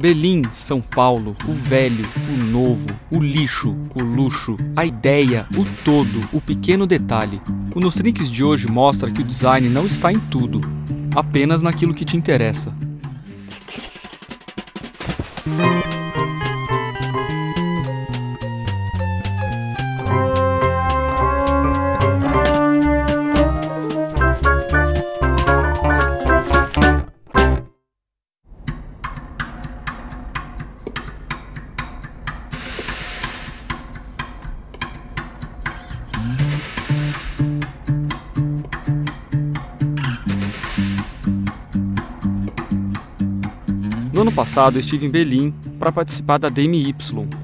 Berlim, São Paulo, o velho, o novo, o lixo, o luxo, a ideia, o todo, o pequeno detalhe. O Nos Trinques de hoje mostra que o design não está em tudo, apenas naquilo que te interessa. No ano passado, eu estive em Berlim para participar da DMY,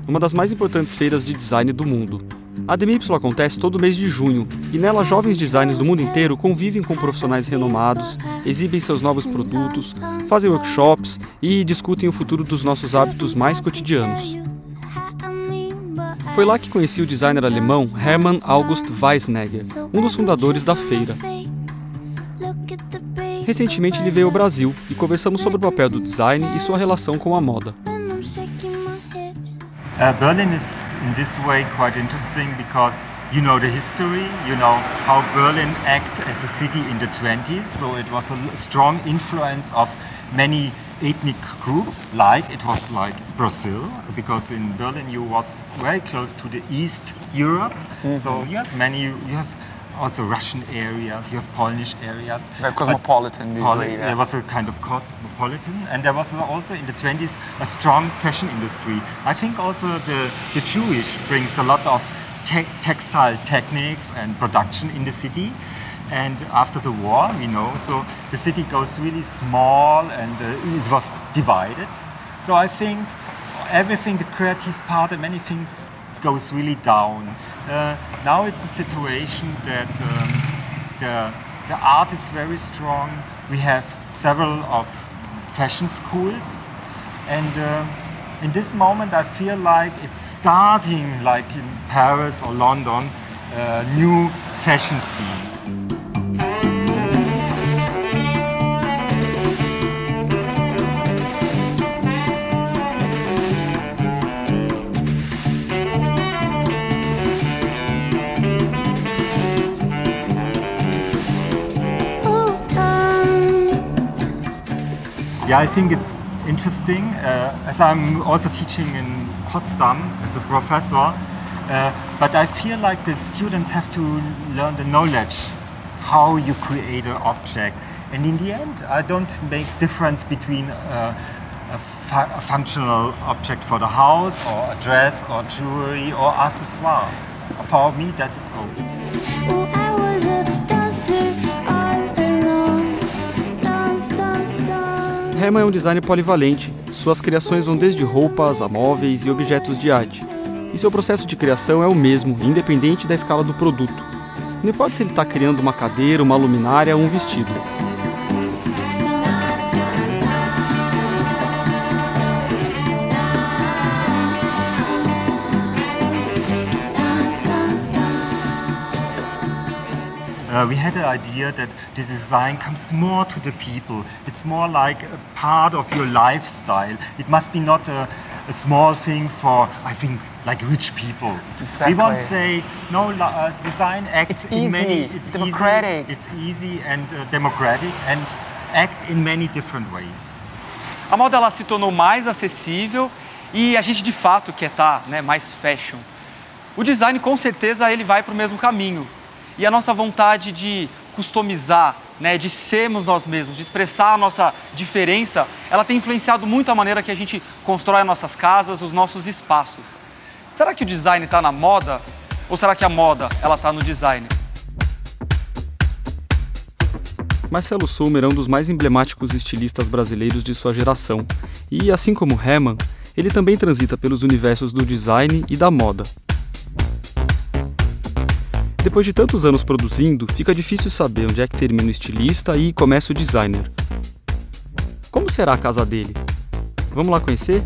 uma das mais importantes feiras de design do mundo. A DMY acontece todo mês de junho, e nela jovens designers do mundo inteiro convivem com profissionais renomados, exibem seus novos produtos, fazem workshops e discutem o futuro dos nossos hábitos mais cotidianos. Foi lá que conheci o designer alemão Hermann August Weisnegger, um dos fundadores da feira. Recentemente ele veio ao Brasil e conversamos sobre o papel do design e sua relação com a moda. Berlin is in this way quite interesting because you know the history, you know how Berlin acted as a city in the 20s, so it was a strong influence of many ethnic groups. Like it was like Brazil, because in Berlin you was very close to the East Europe, so you have also Russian areas, you have Polish areas. Very cosmopolitan. There was a kind of cosmopolitan, and there was also in the 20s a strong fashion industry. I think also the Jewish brings a lot of textile techniques and production in the city. And after the war, you know, so the city goes really small and it was divided. So I think everything, the creative part and many things, goes really down. Now it's a situation that the art is very strong. We have several of fashion schools, and in this moment I feel like it's starting, like in Paris or London, a new fashion scene. Yeah, I think it's interesting. As I'm also teaching in Potsdam as a professor, but I feel like the students have to learn the knowledge how you create an object. And in the end, I don't make difference between a functional object for the house, or a dress, or jewelry, or accessoire. For me, that is all. Hermann é um designer polivalente. Suas criações vão desde roupas a móveis e objetos de arte. E seu processo de criação é o mesmo, independente da escala do produto. Não importa se ele está criando uma cadeira, uma luminária ou um vestido. We had the idea that this design comes more to the people. It's more like a part of your lifestyle. It must be not a small thing for, I think, like rich people. Exactly. We won't say, no, design acts in many... It's democratic. It's easy and democratic and act in many different ways. A moda ela se tornou mais acessível e a gente de fato quer estar, né, mais fashion. O design com certeza ele vai para o mesmo caminho. E a nossa vontade de customizar, né, de sermos nós mesmos, de expressar a nossa diferença, ela tem influenciado muito a maneira que a gente constrói as nossas casas, os nossos espaços. Será que o design está na moda? Ou será que a moda está no design? Marcelo Sommer é um dos mais emblemáticos estilistas brasileiros de sua geração. E, assim como Hermann, ele também transita pelos universos do design e da moda. Depois de tantos anos produzindo, fica difícil saber onde é que termina o estilista e começa o designer. Como será a casa dele? Vamos lá conhecer?